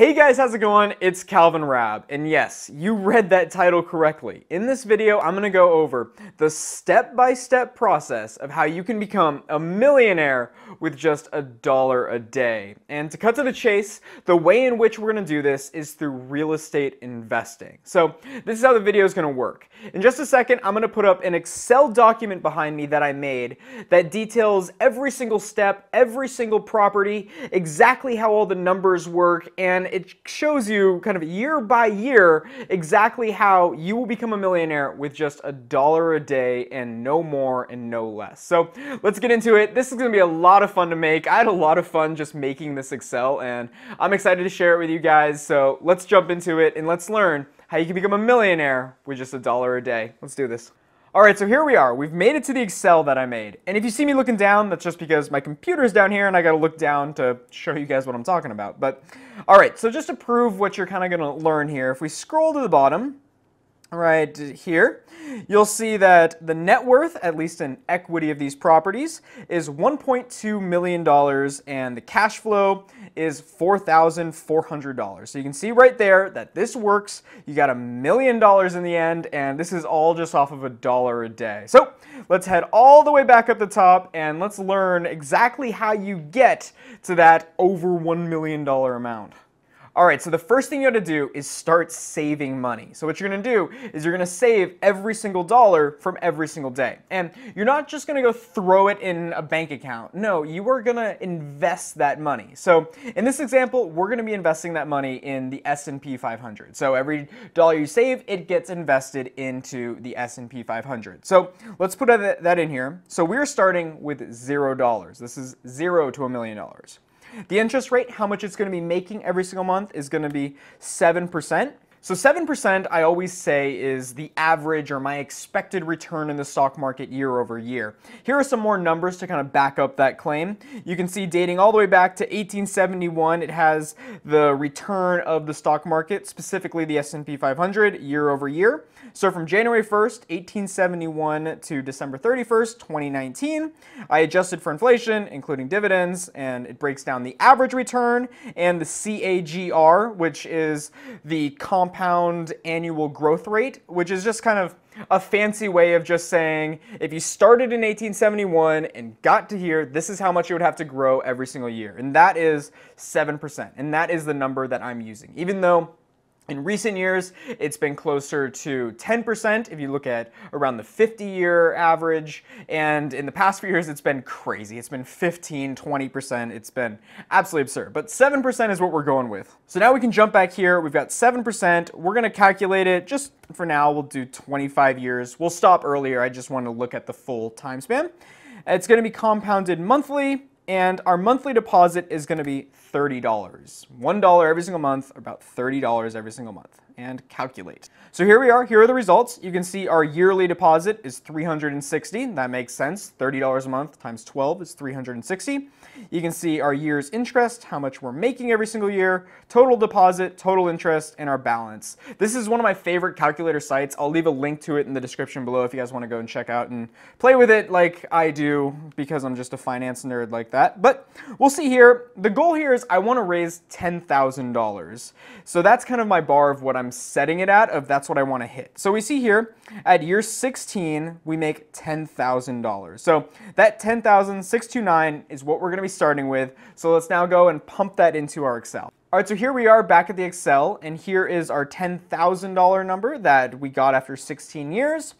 Hey guys, how's it going? It's Calvin Raab, and yes, you read that title correctly. In this video, I'm gonna go over the step-by-step process of how you can become a millionaire with just $1 a day. And to cut to the chase, the way in which we're gonna do this is through real estate investing. So this is how the video is gonna work. In just a second, I'm gonna put up an Excel document behind me that I made that details every single step, every single property, exactly how all the numbers work, and it shows you kind of year by year exactly how you will become a millionaire with just $1 a day and no more and no less. So let's get into it. This is gonna be a lot of fun to make. I had a lot of fun just making this Excel, and I'm excited to share it with you guys. So let's jump into it and let's learn how you can become a millionaire with just $1 a day. Let's do this. All right, so here we are. We've made it to the Excel that I made. And if you see me looking down, that's just because my computer's down here and I gotta look down to show you guys what I'm talking about. But all right, so just to prove what you're kinda gonna learn here, if we scroll to the bottom, right here, you'll see that the net worth, at least in equity of these properties, is $1.2 million and the cash flow is $4,400. So you can see right there that this works. You got $1 million in the end, and this is all just off of $1 a day. So let's head all the way back up the top and let's learn exactly how you get to that over $1 million amount. All right, so the first thing you have to do is start saving money. So what you're gonna do is you're gonna save every single dollar from every single day. And you're not just gonna go throw it in a bank account. No, you are gonna invest that money. So in this example, we're gonna be investing that money in the S&P 500. So every dollar you save, it gets invested into the S&P 500. So let's put that in here. So we're starting with $0. This is $0 to $1 million. The interest rate, how much it's going to be making every single month, is going to be 7%. So 7%, I always say, is the average or my expected return in the stock market year over year. Here are some more numbers to kind of back up that claim. You can see dating all the way back to 1871, it has the return of the stock market, specifically the S&P 500, year over year. So from January 1st, 1871 to December 31st, 2019, I adjusted for inflation, including dividends, and it breaks down the average return and the CAGR, which is the compound annual growth rate, which is just kind of a fancy way of just saying if you started in 1871 and got to here, this is how much you would have to grow every single year. And that is 7%. And that is the number that I'm using, even though in recent years, it's been closer to 10% if you look at around the 50-year average, and in the past few years, it's been crazy. It's been 15, 20%. It's been absolutely absurd, but 7% is what we're going with. So now we can jump back here. We've got 7%. We're gonna calculate it. Just for now, we'll do 25 years. We'll stop earlier. I just want to look at the full time span. It's gonna be compounded monthly, and our monthly deposit is gonna be $30. $1 every single month, about $30 every single month, and calculate. So here we are, here are the results. You can see our yearly deposit is $360, that makes sense. $30 a month times 12 is $360. You can see our year's interest, how much we're making every single year, total deposit, total interest, and our balance. This is one of my favorite calculator sites. I'll leave a link to it in the description below if you guys wanna go and check out and play with it like I do, because I'm just a finance nerd like that. But we'll see here, the goal here is I want to raise $10,000. So that's kind of my bar of what I'm setting it at, of that's what I want to hit. So we see here at year 16, we make $10,000. So that 10,629 is what we're going to be starting with. So let's now go and pump that into our Excel. All right, so here we are back at the Excel, and here is our $10,000 number that we got after 16 years.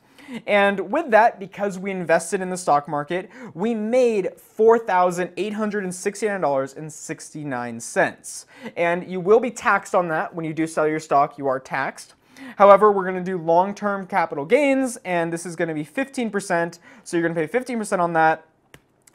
And with that, because we invested in the stock market, we made $4,869.69. And you will be taxed on that. When you do sell your stock, you are taxed. However, we're gonna do long-term capital gains, and this is gonna be 15%. So you're gonna pay 15% on that,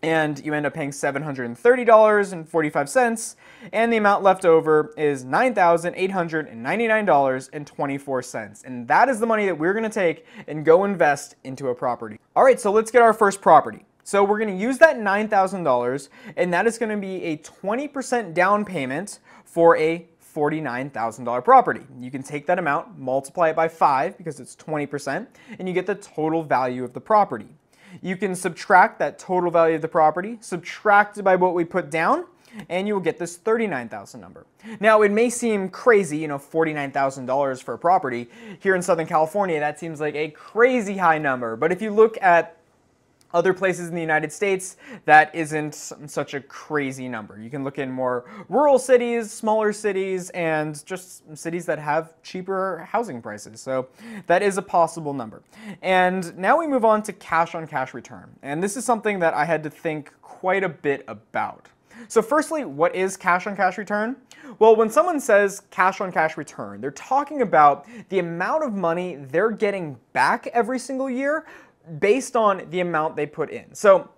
and you end up paying $730.45, and the amount left over is $9,899.24, and that is the money that we're gonna take and go invest into a property. All right, so let's get our first property. So we're gonna use that $9,000, and that is gonna be a 20% down payment for a $49,000 property. You can take that amount, multiply it by 5, because it's 20%, and you get the total value of the property. You can subtract that total value of the property, subtract it by what we put down, and you will get this $39,000 number. Now, it may seem crazy, you know, $49,000 for a property. Here in Southern California, that seems like a crazy high number, but if you look at other places in the United States, that isn't such a crazy number. You can look in more rural cities, smaller cities, and just cities that have cheaper housing prices. So that is a possible number. And now we move on to cash on cash return. And this is something that I had to think quite a bit about. So firstly, what is cash on cash return? Well, when someone says cash on cash return, they're talking about the amount of money they're getting back every single year based on the amount they put in. So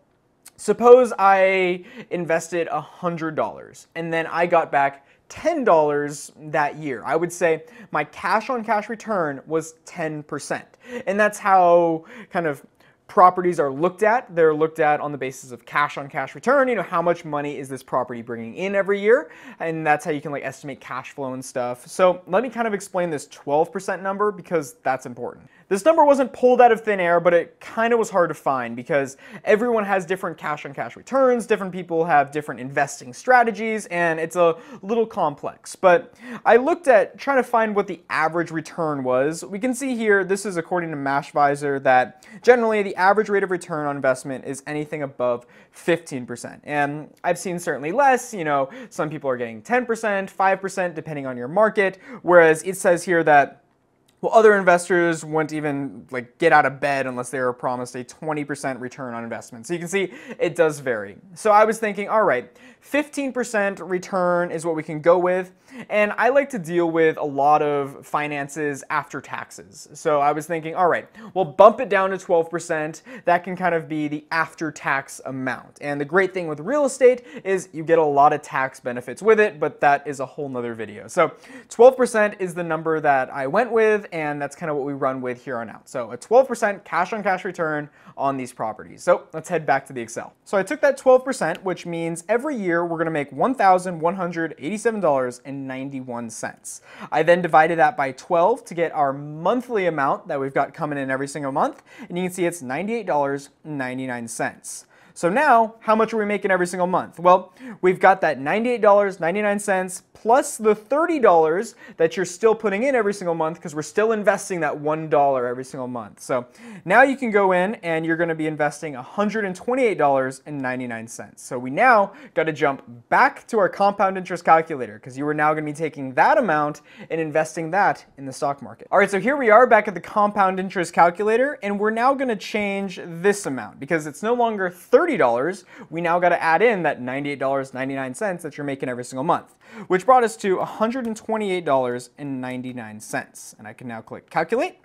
suppose I invested $100 and then I got back $10 that year. I would say my cash on cash return was 10%. And that's how kind of properties are looked at. They're looked at on the basis of cash on cash return. You know, how much money is this property bringing in every year? And that's how you can like estimate cash flow and stuff. So let me kind of explain this 12% number because that's important. This number wasn't pulled out of thin air, but it kind of was hard to find because everyone has different cash on cash returns, different people have different investing strategies, and it's a little complex. But I looked at trying to find what the average return was. We can see here, this is according to Mashvisor, that generally the average rate of return on investment is anything above 15%. And I've seen certainly less, you know, some people are getting 10%, 5%, depending on your market, whereas it says here that well, other investors wouldn't even like get out of bed unless they were promised a 20% return on investment. So you can see it does vary. So I was thinking, all right, 15% return is what we can go with. And I like to deal with a lot of finances after taxes. So I was thinking, all right, we'll bump it down to 12%. That can kind of be the after-tax amount. And the great thing with real estate is you get a lot of tax benefits with it, but that is a whole nother video. So 12% is the number that I went with, and that's kind of what we run with here on out. So a 12% cash on cash return on these properties. So let's head back to the Excel. So I took that 12%, which means every year we're gonna make $1,187.91. I then divided that by 12 to get our monthly amount that we've got coming in every single month. And you can see it's $98.99. So now, how much are we making every single month? Well, we've got that $98.99 plus the $30 that you're still putting in every single month because we're still investing that $1 every single month. So now you can go in and you're gonna be investing $128.99. So we now gotta jump back to our compound interest calculator because you are now gonna be taking that amount and investing that in the stock market. All right, so here we are back at the compound interest calculator, and we're now gonna change this amount because it's no longer $30, we now got to add in that $98.99 that you're making every single month, which brought us to $128.99. And I can now click calculate.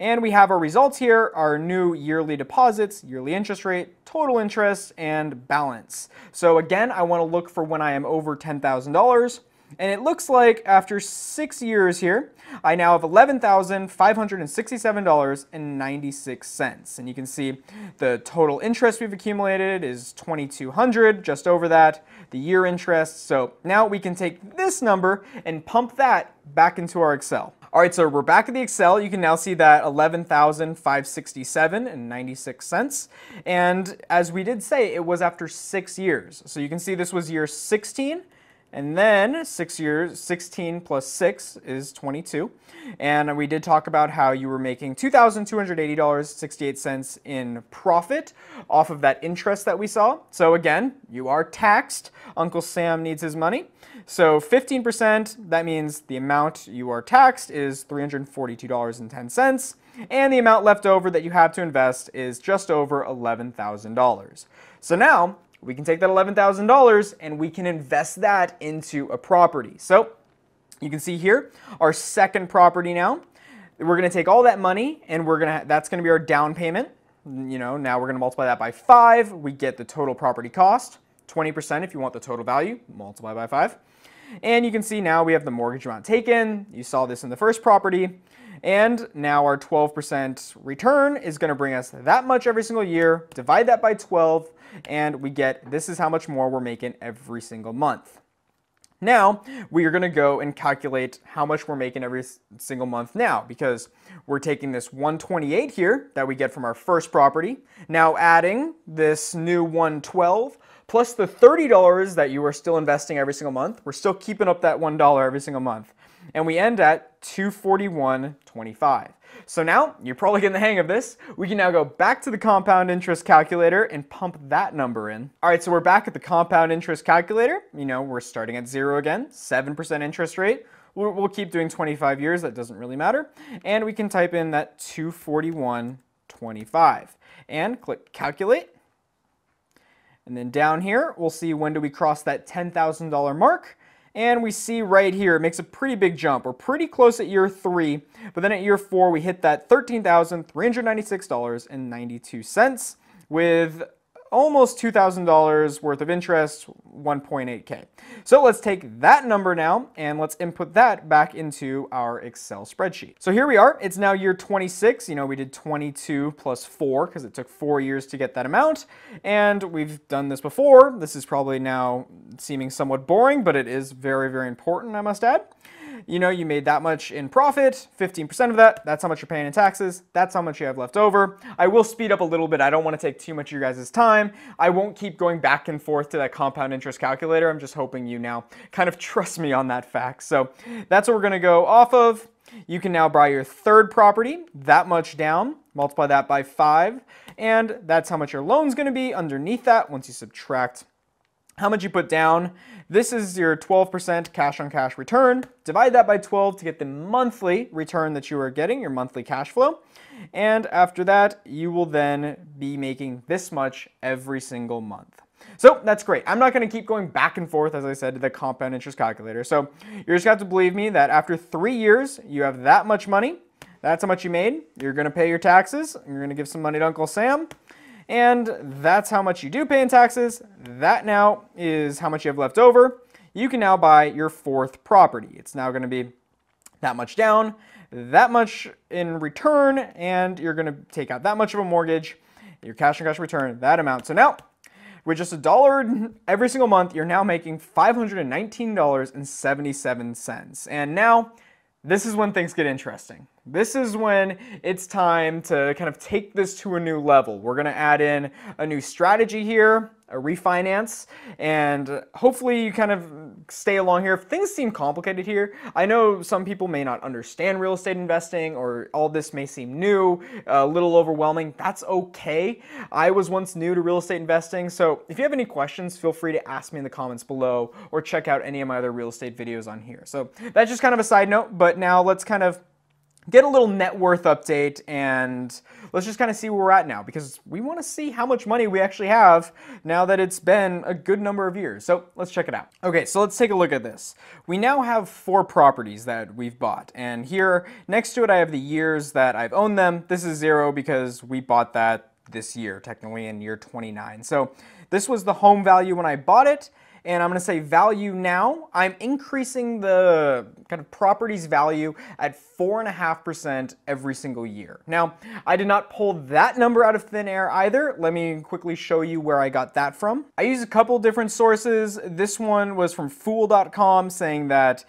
And we have our results here, our new yearly deposits, yearly interest rate, total interest, and balance. So again, I want to look for when I am over $10,000. And it looks like after 6 years here, I now have $11,567.96. And you can see the total interest we've accumulated is $2,200, just over that, the year interest. So now we can take this number and pump that back into our Excel. All right, so we're back at the Excel. You can now see that $11,567.96. And as we did say, it was after 6 years. So you can see this was year 16. And then 6 years, 16 plus 6 is 22. And we did talk about how you were making $2,280.68 in profit off of that interest that we saw. So again, you are taxed. Uncle Sam needs his money. So 15%, that means the amount you are taxed is $342.10. And the amount left over that you have to invest is just over $11,000. So now, we can take that $11,000 and we can invest that into a property. So you can see here, our second property now, we're gonna take all that money and we're gonna, that's gonna be our down payment. You know, now we're gonna multiply that by 5. We get the total property cost, 20% if you want the total value, multiply by 5. And you can see now we have the mortgage amount taken. You saw this in the first property. And now our 12% return is gonna bring us that much every single year, divide that by 12, and we get, this is how much more we're making every single month. Now, we are gonna go and calculate how much we're making every single month now, because we're taking this 128 here that we get from our first property, now adding this new 112, plus the $30 that you were still investing every single month. We're still keeping up that $1 every single month. And we end at $241.25. So now, you're probably getting the hang of this. We can now go back to the compound interest calculator and pump that number in. All right, so we're back at the compound interest calculator. You know, we're starting at zero again, 7% interest rate. We'll keep doing 25 years, that doesn't really matter. And we can type in that $241.25 and click calculate. And then down here, we'll see when do we cross that $10,000 mark. And we see right here, it makes a pretty big jump. We're pretty close at year 3, but then at year 4, we hit that $13,396.92 with almost $2,000 worth of interest, 1.8K. So let's take that number now and let's input that back into our Excel spreadsheet. So here we are, it's now year 26. You know, we did 22 plus 4 because it took 4 years to get that amount. And we've done this before. This is probably now seeming somewhat boring, but it is very, very important, I must add. You know, you made that much in profit, 15% of that, that's how much you're paying in taxes, that's how much you have left over. I will speed up a little bit, I don't want to take too much of your guys' time. I won't keep going back and forth to that compound interest calculator, I'm just hoping you now kind of trust me on that fact. So that's what we're going to go off of. You can now buy your third property, that much down, multiply that by 5, and that's how much your loan's going to be underneath that once you subtract how much you put down. This is your 12% cash on cash return. Divide that by 12 to get the monthly return that you are getting, your monthly cash flow. And after that, you will then be making this much every single month. So that's great. I'm not going to keep going back and forth, as I said, to the compound interest calculator. So you're just going to have to believe me that after 3 years, you have that much money. That's how much you made. You're going to pay your taxes. You're going to give some money to Uncle Sam. And that's how much you do pay in taxes. That now is how much you have left over. You can now buy your fourth property. It's now going to be that much down, that much in return, and you're going to take out that much of a mortgage, your cash on cash return, that amount. So now, with just $1 every single month, you're now making $519.77. And now, this is when things get interesting. This is when it's time to kind of take this to a new level. We're going to add in a new strategy here, a refinance, and hopefully you kind of stay along here. If things seem complicated here, I know some people may not understand real estate investing, or all this may seem new, a little overwhelming. That's okay. I was once new to real estate investing, so if you have any questions, feel free to ask me in the comments below, or check out any of my other real estate videos on here. So that's just kind of a side note, but now let's kind of get a little net worth update, and let's just kind of see where we're at now, because we want to see how much money we actually have now that it's been a good number of years. So let's check it out. Okay, so let's take a look at this. We now have 4 properties that we've bought, and here next to it I have the years that I've owned them. This is 0 because we bought that this year, technically in year 29. So this was the home value when I bought it. And I'm going to say value now. I'm increasing the kind of property's value at 4.5% every single year. Now, I did not pull that number out of thin air either. Let me quickly show you where I got that from. I used a couple different sources. This one was from fool.com, saying that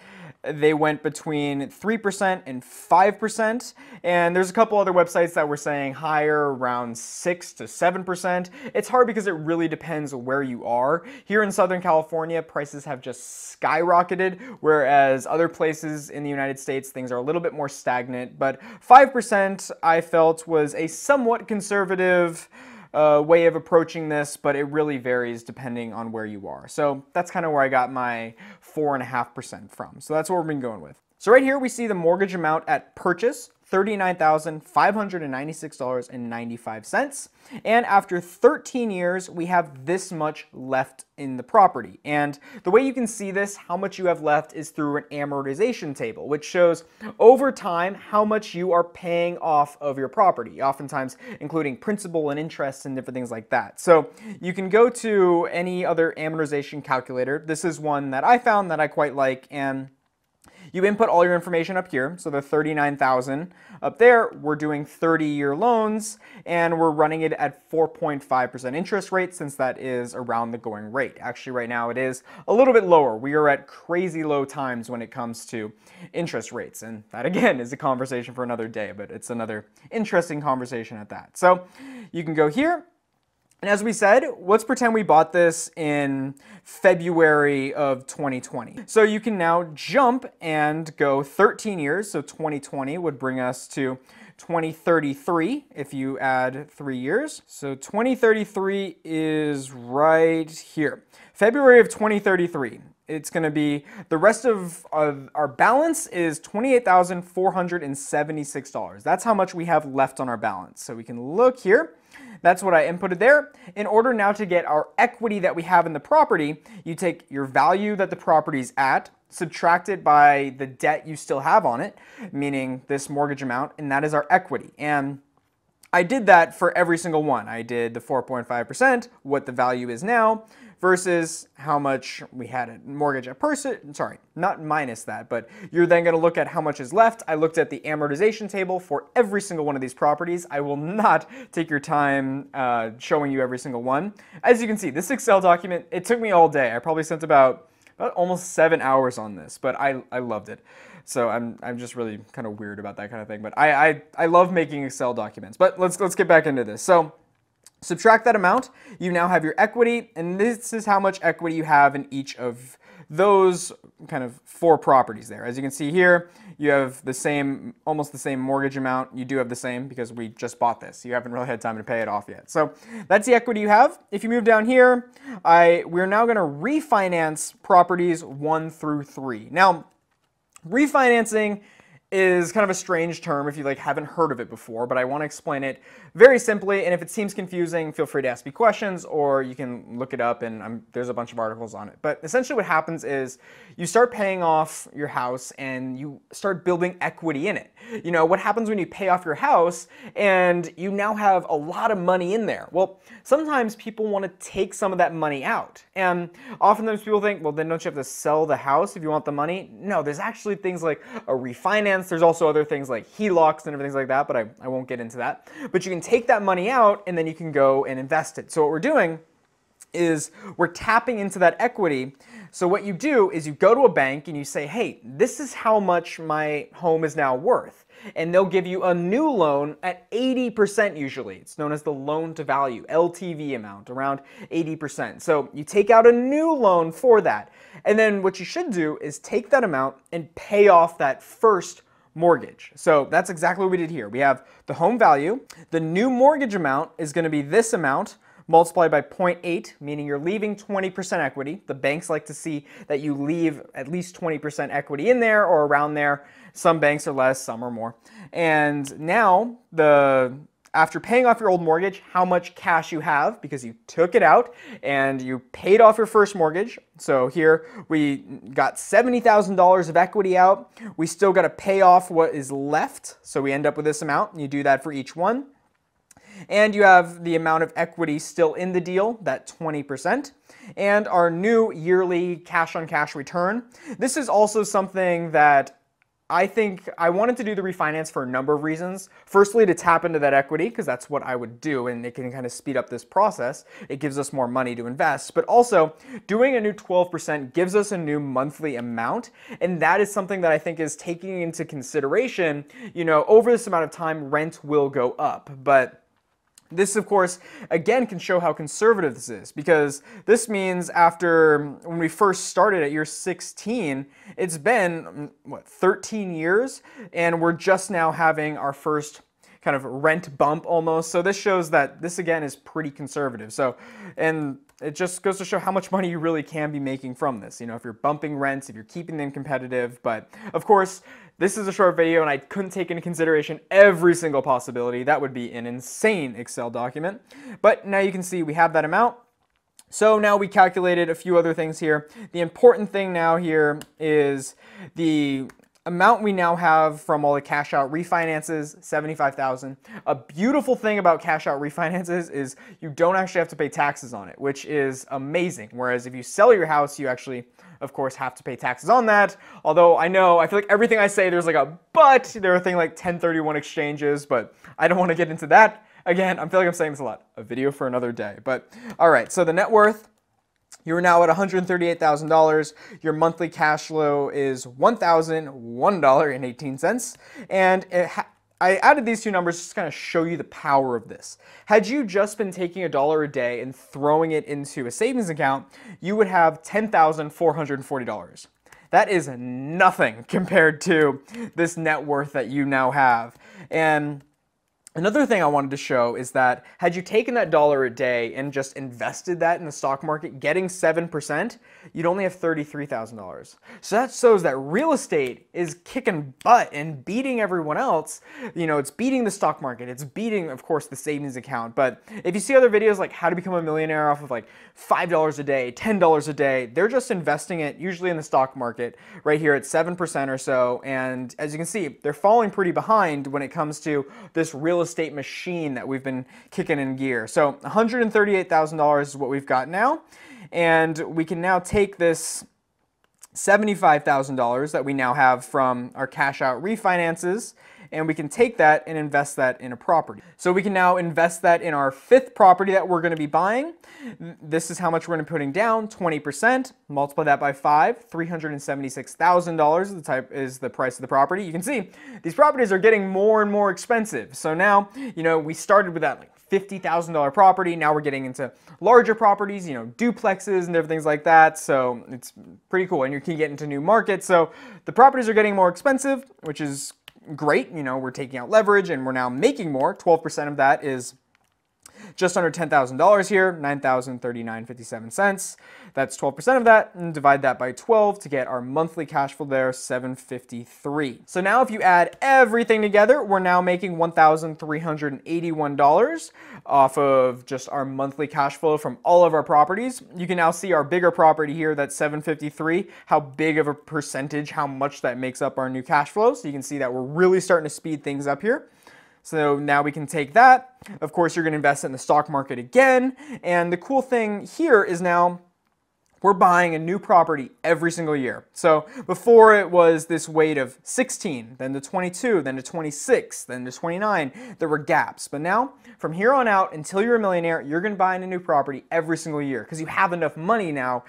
they went between 3% and 5%, and there's a couple other websites that were saying higher, around 6 to 7%. It's hard because it really depends where you are. Here in Southern California, prices have just skyrocketed, whereas other places in the United States, things are a little bit more stagnant, but 5% I felt was a somewhat conservative way of approaching this, but it really varies depending on where you are. So that's kind of where I got my 4.5% from. So that's what we've been going with. So right here we see the mortgage amount at purchase, $39,596.95. And after 13 years, we have this much left in the property. And the way you can see this, how much you have left, is through an amortization table, which shows over time how much you are paying off of your property, oftentimes including principal and interest and different things like that. So you can go to any other amortization calculator. This is one that I found that I quite like, and you input all your information up here, so the 39,000 up there, we're doing 30-year loans, and we're running it at 4.5% interest rate, since that is around the going rate. Actually, right now it is a little bit lower. We are at crazy low times when it comes to interest rates, and that again is a conversation for another day, but it's another interesting conversation at that. So you can go here, And as we said, let's pretend we bought this in February of 2020. So you can now jump and go 13 years, so 2020 would bring us to 2033 if you add 3 years. So 2033 is right here. February of 2033. It's going to be, the rest of our balance is $28,476. That's how much we have left on our balance. So we can look here. That's what I inputted there. In order now to get our equity that we have in the property, you take your value that the property's at, subtract it by the debt you still have on it, meaning this mortgage amount, and that is our equity. And I did that for every single one. I did the 4.5%, what the value is now, versus how much we had a mortgage at person, sorry, not minus that, but you're then gonna look at how much is left. I looked at the amortization table for every single one of these properties. I will not take your time showing you every single one. As you can see, this Excel document, it took me all day. I probably spent about almost 7 hours on this, but I loved it. So I'm just really kind of weird about that kind of thing, but I love making Excel documents. But let's get back into this. So subtract that amount, you now have your equity, and this is how much equity you have in each of those kind of four properties there. As you can see here, you have the same, almost the same mortgage amount. You do have the same because we just bought this. You haven't really had time to pay it off yet. So that's the equity you have. If you move down here, we're now gonna refinance properties 1 through 3. Now, refinancing is kind of a strange term if you haven't heard of it before, but I want to explain it very simply, and if it seems confusing, feel free to ask me questions, or you can look it up, and there's a bunch of articles on it. But essentially what happens is you start paying off your house and you start building equity in it. You know, what happens when you pay off your house and you now have a lot of money in there? Well, sometimes people want to take some of that money out, and oftentimes people think, well, then don't you have to sell the house if you want the money? No, there's actually things like a refinance. There's also other things like HELOCs and everything like that, but I won't get into that. But you can take that money out and then you can go and invest it. So what we're doing is we're tapping into that equity. So what you do is you go to a bank and you say, hey, this is how much my home is now worth. And they'll give you a new loan at 80% usually. It's known as the loan to value, LTV amount, around 80%. So you take out a new loan for that. And then what you should do is take that amount and pay off that first mortgage. So that's exactly what we did here. We have the home value. The new mortgage amount is going to be this amount multiplied by 0.8, meaning you're leaving 20% equity. The banks like to see that you leave at least 20% equity in there or around there. Some banks are less, some are more. And now after paying off your old mortgage, how much cash you have, because you took it out and you paid off your first mortgage. So here we got $70,000 of equity out. We still got to pay off what is left. So we end up with this amount, and you do that for each one. And you have the amount of equity still in the deal, that 20%, and our new yearly cash on cash return. This is also something that I think I wanted to do the refinance for a number of reasons. Firstly, to tap into that equity, because that's what I would do, and it can kind of speed up this process. It gives us more money to invest, but also doing a new 12% gives us a new monthly amount, and that is something that I think is taking into consideration. You know, over this amount of time, rent will go up, but this, of course, again, can show how conservative this is, because this means when we first started at year 16, it's been, what, 13 years, and we're just now having our first kind of rent bump almost. So this shows that this, again, is pretty conservative. So, and it just goes to show how much money you really can be making from this, you know, if you're bumping rents, if you're keeping them competitive. But of course, this is a short video and I couldn't take into consideration every single possibility. That would be an insane Excel document. But now you can see we have that amount. So now we calculated a few other things here. The important thing now here is the amount we now have from all the cash out refinances, $75,000. A beautiful thing about cash out refinances is you don't actually have to pay taxes on it, which is amazing. Whereas if you sell your house, you actually, of course, have to pay taxes on that. Although I feel like everything I say, there's like a but. There are things like 1031 exchanges, but I don't want to get into that. Again, I feel like I'm saying this a lot. A video for another day. But all right, so the net worth. You are now at $138,000. Your monthly cash flow is $1,001.18, and I added these two numbers just to kind of show you the power of this. Had you just been taking $1 a day and throwing it into a savings account, you would have $10,440. That is nothing compared to this net worth that you now have. And another thing I wanted to show is that had you taken that $1 a day and just invested that in the stock market, getting 7%, you'd only have $33,000. So that shows that real estate is kicking butt and beating everyone else. You know, it's beating the stock market. It's beating, of course, the savings account. But if you see other videos like how to become a millionaire off of like $5 a day, $10 a day, they're just investing it usually in the stock market right here at 7% or so. And as you can see, they're falling pretty behind when it comes to this real estate machine that we've been kicking in gear. So $138,000 is what we've got now, and we can now take this $75,000 that we now have from our cash out refinances, and we can take that and invest that in a property. So we can now invest that in our 5th property that we're going to be buying. This is how much we're going to be putting down, 20%. Multiply that by 5, $376,000 is the price of the property. You can see these properties are getting more and more expensive. So now, you know, we started with that like $50,000 property. Now we're getting into larger properties, you know, duplexes and different things like that. So it's pretty cool. And you can get into new markets. So the properties are getting more expensive, which is great. You know, we're taking out leverage and we're now making more. 12% of that is just under $10,000 here, $9,039.57. That's 12% of that, and divide that by 12 to get our monthly cash flow there, $753. So now if you add everything together, we're now making $1,381 off of just our monthly cash flow from all of our properties. You can now see our bigger property here, that's $753, how big of a percentage, how much that makes up our new cash flow. So you can see that we're really starting to speed things up here. So now we can take that. Of course, you're going to invest in the stock market again. And the cool thing here is now we're buying a new property every single year. So before it was this weight of 16, then to 22, then to 26, then to 29, there were gaps. But now from here on out until you're a millionaire, you're going to buy in a new property every single year because you have enough money now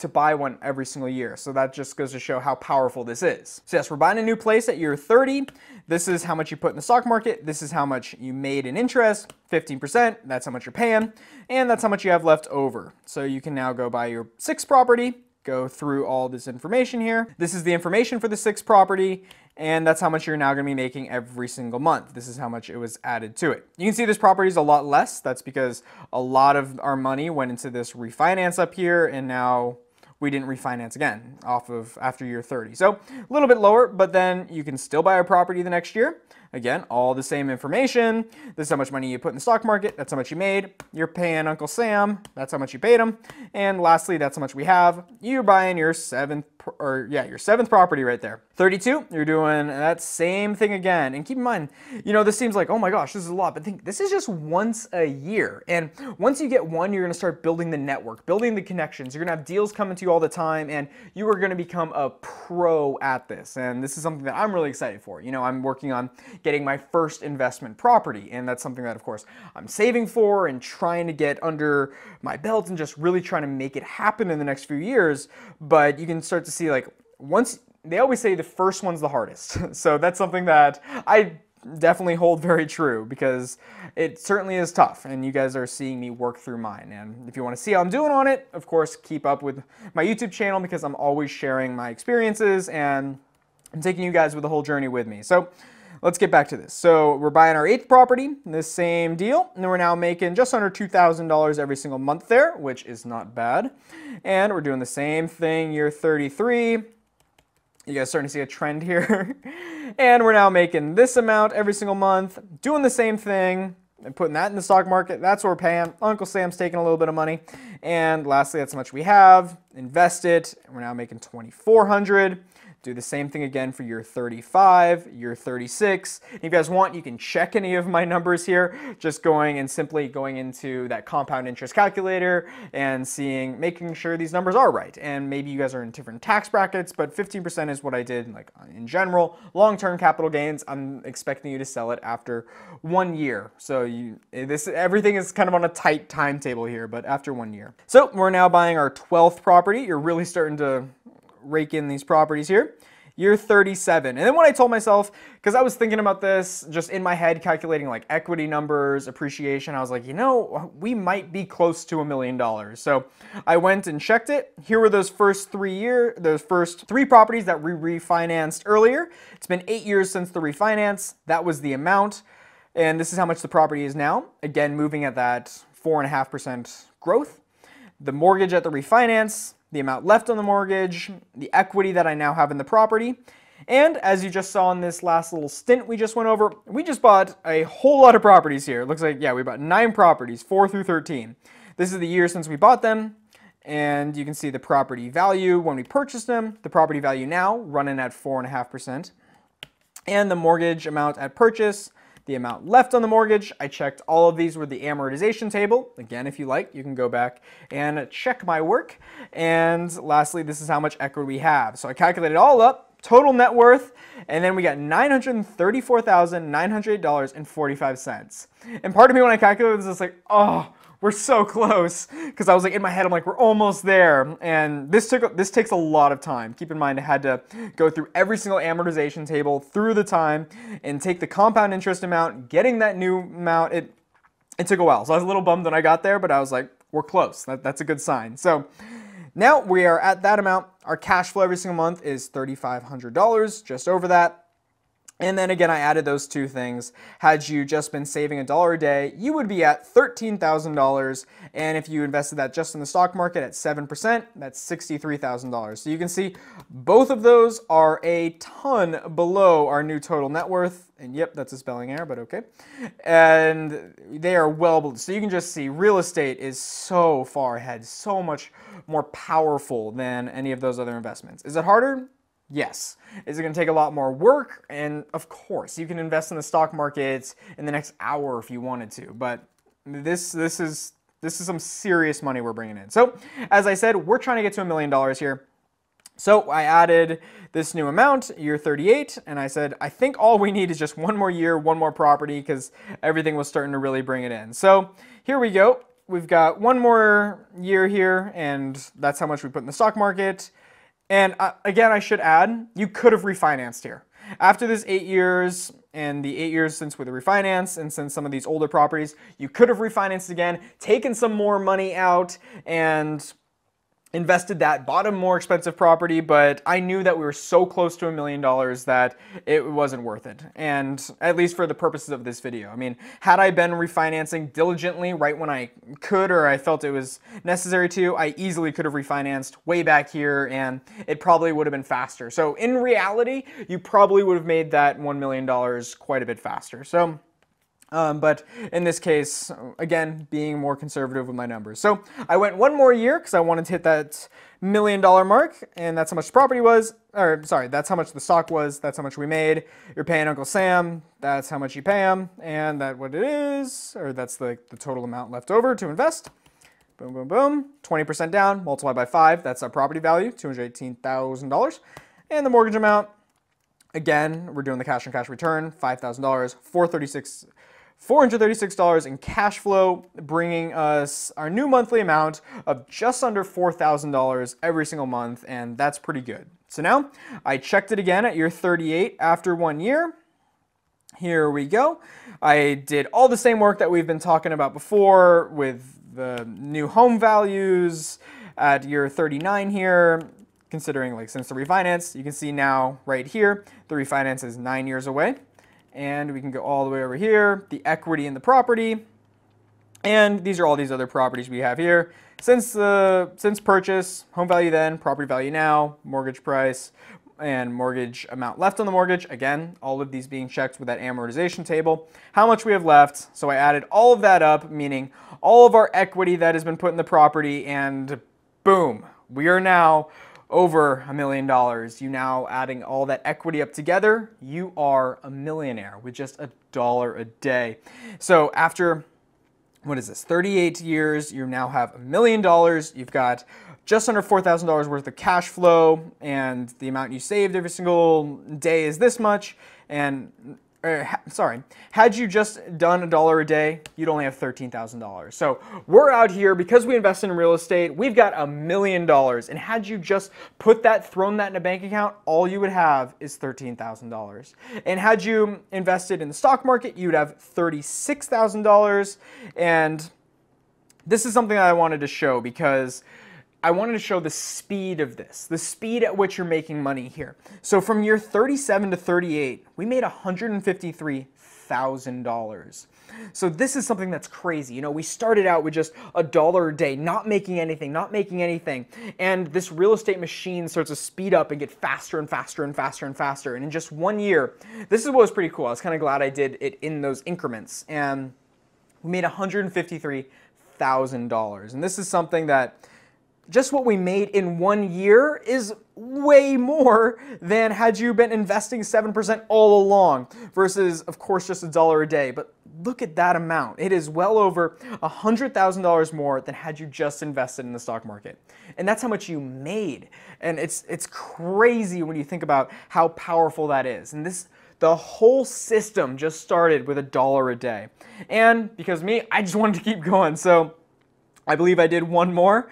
to buy one every single year. So that just goes to show how powerful this is. So yes, we're buying a new place at year 30. This is how much you put in the stock market. This is how much you made in interest, 15%. That's how much you're paying. And that's how much you have left over. So you can now go buy your 6th property, go through all this information here. This is the information for the 6th property, and that's how much you're now going to be making every single month. This is how much it was added to it. You can see this property is a lot less. That's because a lot of our money went into this refinance up here, and now we didn't refinance again off of after year 30. So a little bit lower, but then you can still buy a property the next year. Again, all the same information. This is how much money you put in the stock market. That's how much you made. You're paying Uncle Sam. That's how much you paid him. And lastly, that's how much we have. You're buying your 7th property right there. 32, you're doing that same thing again. And keep in mind, you know, this seems like, oh my gosh, this is a lot, but think this is just once a year. And once you get one, you're going to start building the network, building the connections. You're going to have deals coming to you all the time, and you are going to become a pro at this. And this is something that I'm really excited for. You know, I'm working on getting my 1st investment property, and that's something that, of course, I'm saving for and trying to get under my belt and just really trying to make it happen in the next few years. But you can start to see, like, once they always say the first one's the hardest. So that's something that I definitely hold very true, because it certainly is tough, and you guys are seeing me work through mine. And if you want to see how I'm doing on it, of course, keep up with my YouTube channel, because I'm always sharing my experiences and I'm taking you guys with the whole journey with me. So let's get back to this. So we're buying our 8th property, this same deal, and we're now making just under $2,000 every single month there, which is not bad. And we're doing the same thing year 33. You guys starting to see a trend here. And we're now making this amount every single month, doing the same thing, and putting that in the stock market. That's what we're paying. Uncle Sam's taking a little bit of money. And lastly, that's how much we have. Invest it. We're now making $2,400. Do the same thing again for year 35, year 36. If you guys want, you can check any of my numbers here, just going and simply going into that compound interest calculator and seeing, making sure these numbers are right. And maybe you guys are in different tax brackets, but 15% is what I did, like, in general. Long-term capital gains, I'm expecting you to sell it after 1 year. So everything is kind of on a tight timetable here, but after 1 year. So we're now buying our 12th property. You're really starting to rake in these properties here. year 37. And then when I told myself, because I was thinking about this just in my head, calculating like equity numbers, appreciation, I was like, you know, we might be close to $1 million. So I went and checked it. Here were those first three properties that we refinanced earlier. It's been 8 years since the refinance. That was the amount. And this is how much the property is now. Again, moving at that 4.5% growth. The mortgage at the refinance, the amount left on the mortgage, the equity that I now have in the property. And as you just saw in this last little stint we just went over, we just bought a whole lot of properties here. It looks like, yeah, we bought 9 properties, 4 through 13. This is the year since we bought them. And you can see the property value when we purchased them, the property value now running at 4.5%. And the mortgage amount at purchase, the amount left on the mortgage. I checked all of these with the amortization table. Again, if you like, you can go back and check my work. And lastly, this is how much equity we have. So I calculated it all up, total net worth, and then we got $934,908.45. And part of me when I calculated this was like, oh, we're so close, because I was like in my head, I'm like, we're almost there, and this takes a lot of time. Keep in mind, I had to go through every single amortization table through the time and take the compound interest amount, getting that new amount. It took a while, so I was a little bummed when I got there, but I was like, we're close. That's a good sign. So now we are at that amount. Our cash flow every single month is $3,500, just over that. And then again, I added those two things. Had you just been saving $1 a day, you would be at $13,000. And if you invested that just in the stock market at 7%, that's $63,000. So you can see both of those are a ton below our new total net worth. And yep, that's a spelling error, but okay. And they are well below. So you can just see real estate is so far ahead, so much more powerful than any of those other investments. Is it harder? Yes. Is it going to take a lot more work? And of course, you can invest in the stock markets in the next hour if you wanted to, but this is some serious money we're bringing in. So as I said, we're trying to get to $1 million here. So I added this new amount, year 38, and I said, I think all we need is just one more year, one more property, because everything was starting to really bring it in. So here we go. We've got one more year here, and that's how much we put in the stock market. And again, I should add, you could have refinanced here. After this 8 years and the 8 years since with the refinance and since some of these older properties, you could have refinanced again, taken some more money out and invested that, bought a more expensive property, but I knew that we were so close to $1 million that it wasn't worth it. And at least for the purposes of this video, I mean, had I been refinancing diligently right when I could, or I felt it was necessary to, I easily could have refinanced way back here and it probably would have been faster. So in reality, you probably would have made that $1 million quite a bit faster. So but in this case, again, being more conservative with my numbers. So I went one more year because I wanted to hit that $1 million mark, and that's how much the property was, or sorry, that's how much the stock was, that's how much we made. You're paying Uncle Sam, that's how much you pay him, and that what it is, or that's the total amount left over to invest. Boom, boom, boom, 20% down, multiplied by 5, that's our property value, $218,000, and the mortgage amount, again, we're doing the cash on cash return, $5,000, $436 in cash flow, bringing us our new monthly amount of just under $4,000 every single month, and that's pretty good. So now I checked it again at year 38 after 1 year. Here we go. I did all the same work that we've been talking about before with the new home values at year 39 here. Considering like since the refinance, you can see now right here, the refinance is 9 years away. And we can go all the way over here, the equity in the property, and these are all these other properties we have here. Since purchase, home value then, property value now, mortgage price, and mortgage amount left on the mortgage. Again, all of these being checked with that amortization table, how much we have left. So I added all of that up, meaning all of our equity that has been put in the property, and boom, we are now over $1 million. You now adding all that equity up together, you are a millionaire with just $1 a day. So after, what is this, 38 years, you now have $1 million. You've got just under $4,000 worth of cash flow, and the amount you saved every single day is this much. And had you just done $1 a day, you'd only have $13,000. So we're out here, because we invest in real estate, we've got $1 million. And had you just thrown that in a bank account, all you would have is $13,000. And had you invested in the stock market, you'd have $36,000. And this is something that I wanted to show because I wanted to show the speed of this, the speed at which you're making money here. So from year 37 to 38, we made $153,000. So this is something that's crazy. You know, we started out with just $1 a day, not making anything, And this real estate machine starts to speed up and get faster and faster and faster and faster. And in just 1 year, this is what was pretty cool. I was kind of glad I did it in those increments. And we made $153,000. And this is something that just what we made in 1 year is way more than had you been investing 7% all along versus, of course, just $1 a day. But look at that amount. It is well over $100,000 more than had you just invested in the stock market. And that's how much you made. And it's crazy when you think about how powerful that is. And the whole system just started with $1 a day. And because me, I just wanted to keep going. So I believe I did one more,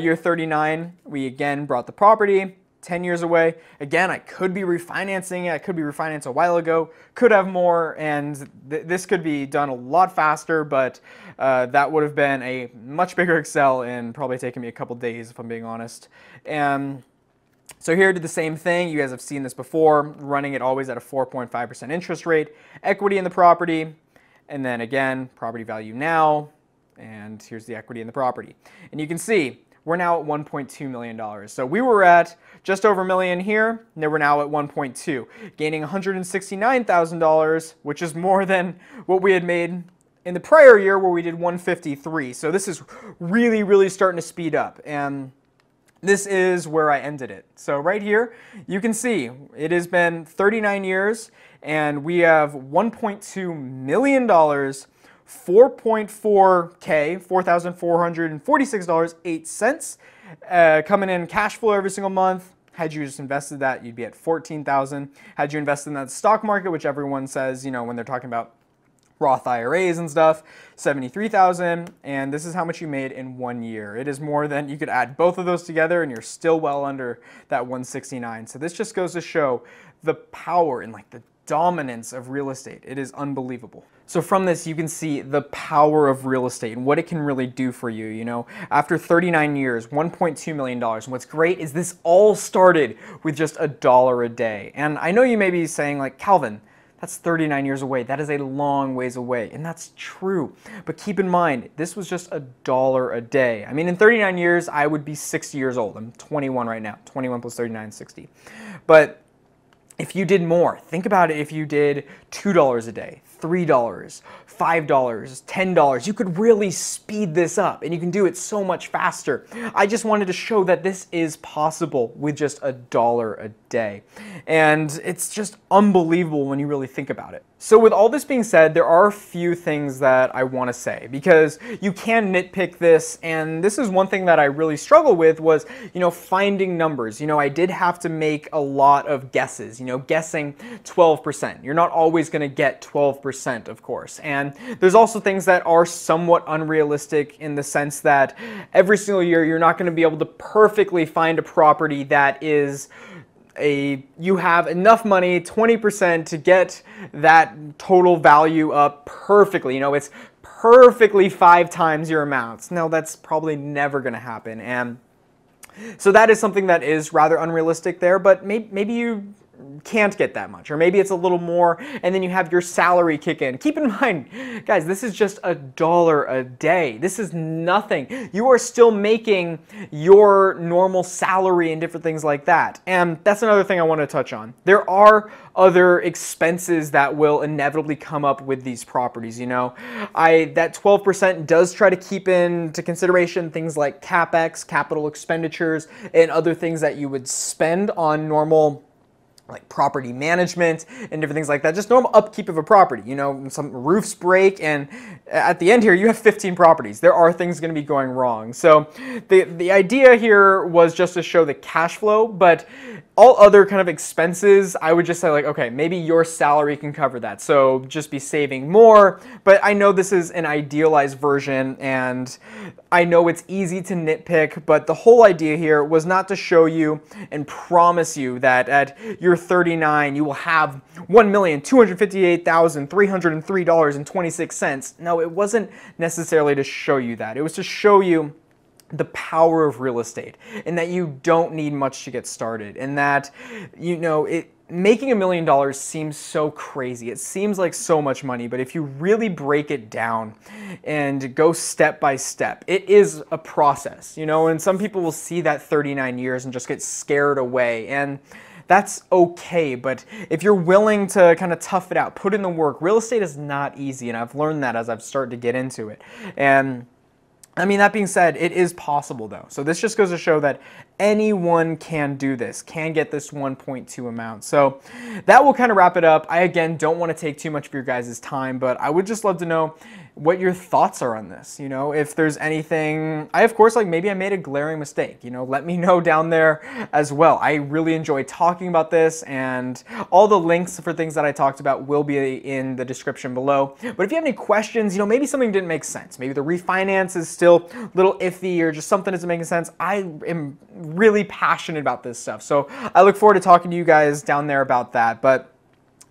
year 39, we again brought the property, 10 years away. Again, I could be refinancing it, I could be refinanced a while ago, could have more, and this could be done a lot faster, but that would have been a much bigger Excel and probably taken me a couple days if I'm being honest. And so here I did the same thing, you guys have seen this before, running it always at a 4.5% interest rate, equity in the property, and then again, property value now. And here's the equity in the property. And you can see we're now at $1.2 million. So we were at just over $1 million here, and we're now at 1.2, gaining $169,000, which is more than what we had made in the prior year where we did 153. So this is really, really starting to speed up. And this is where I ended it. So right here, you can see it has been 39 years, and we have $1.2 million 4.4K, $4,446.08, coming in cash flow every single month. Had you just invested that, you'd be at $14,000. Had you invested in that stock market, which everyone says, you know, when they're talking about Roth IRAs and stuff, $73,000, and this is how much you made in 1 year. It is more than you could add both of those together, and you're still well under that 169. So this just goes to show the power and like the dominance of real estate. It is unbelievable. So from this, you can see the power of real estate and what it can really do for you, you know. After 39 years, $1.2 million. And what's great is this all started with just $1 a day. And I know you may be saying like, Calvin, that's 39 years away. That is a long ways away. And that's true. But keep in mind, this was just $1 a day. I mean, in 39 years, I would be 60 years old. I'm 21 right now. 21 plus 39 is 60. But if you did more, think about it, if you did $2 a day, $3, $5, $10, you could really speed this up and you can do it so much faster. I just wanted to show that this is possible with just $1 a day. And it's just unbelievable when you really think about it. So with all this being said, there are a few things that I want to say because you can nitpick this, and this is one thing that I really struggle with was, you know, finding numbers. You know, I did have to make a lot of guesses, you know, guessing 12%. You're not always going to get 12%, of course. And there's also things that are somewhat unrealistic in the sense that every single year you're not going to be able to perfectly find a property that is you have enough money, 20%, to get that total value up perfectly. You know, it's perfectly 5 times your amounts. Now, that's probably never going to happen. And so that is something that is rather unrealistic there, but maybe you can't get that much, or maybe it's a little more, and then you have your salary kick in. Keep in mind, guys, this is just $1 a day. This is nothing. You are still making your normal salary and different things like that. And that's another thing I want to touch on. There are other expenses that will inevitably come up with these properties, you know. That 12% does try to keep into consideration things like CapEx, capital expenditures, and other things that you would spend on normal like property management and different things like that, just normal upkeep of a property. You know, some roofs break, and at the end here you have 15 properties. There are things going to be going wrong. So the idea here was just to show the cash flow, but all other kind of expenses, I would just say like, okay, maybe your salary can cover that, so just be saving more. But I know this is an idealized version, and I know it's easy to nitpick, but the whole idea here was not to show you and promise you that at your 39 you will have $1,258,303.26. No, it wasn't necessarily to show you that. It was to show you the power of real estate, and that you don't need much to get started, and that, you know, making $1 million seems so crazy. It seems like so much money, but if you really break it down and go step by step, it is a process, you know, and some people will see that 39 years and just get scared away, and that's okay. But if you're willing to kind of tough it out, put in the work, real estate is not easy, and I've learned that as I've started to get into it. And I mean, that being said, it is possible though. So this just goes to show that anyone can do this, can get this 1.2 amount. So that will kind of wrap it up. I, again, don't want to take too much of your guys' time, but I would just love to know what your thoughts are on this. You know, if there's anything, of course, like maybe I made a glaring mistake, you know, let me know down there as well. I really enjoy talking about this, and all the links for things that I talked about will be in the description below. But if you have any questions, you know, maybe something didn't make sense, maybe the refinance is still a little iffy, or just something isn't making sense, I am really passionate about this stuff. So I look forward to talking to you guys down there about that. But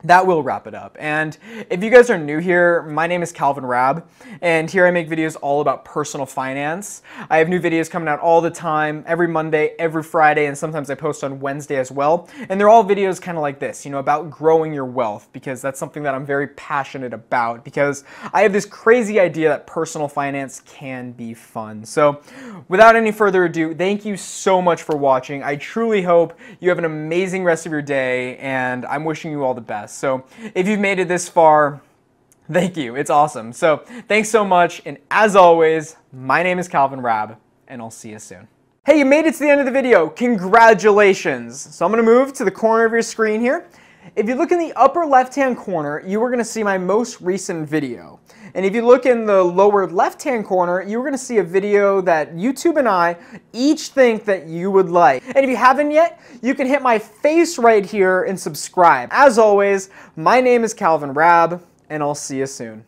that will wrap it up. And if you guys are new here, my name is Calvin Raab, and here I make videos all about personal finance. I have new videos coming out all the time, every Monday, every Friday, and sometimes I post on Wednesday as well. And they're all videos kind of like this, you know, about growing your wealth, because that's something that I'm very passionate about, because I have this crazy idea that personal finance can be fun. So without any further ado, thank you so much for watching. I truly hope you have an amazing rest of your day, and I'm wishing you all the best. So if you've made it this far, thank you. It's awesome. So thanks so much. And as always, my name is Calvin Raab, and I'll see you soon. Hey, you made it to the end of the video. Congratulations. So I'm going to move to the corner of your screen here. If you look in the upper left-hand corner, you are going to see my most recent video. And if you look in the lower left-hand corner, you're going to see a video that YouTube and I each think that you would like. And if you haven't yet, you can hit my face right here and subscribe. As always, my name is Calvin Raab, and I'll see you soon.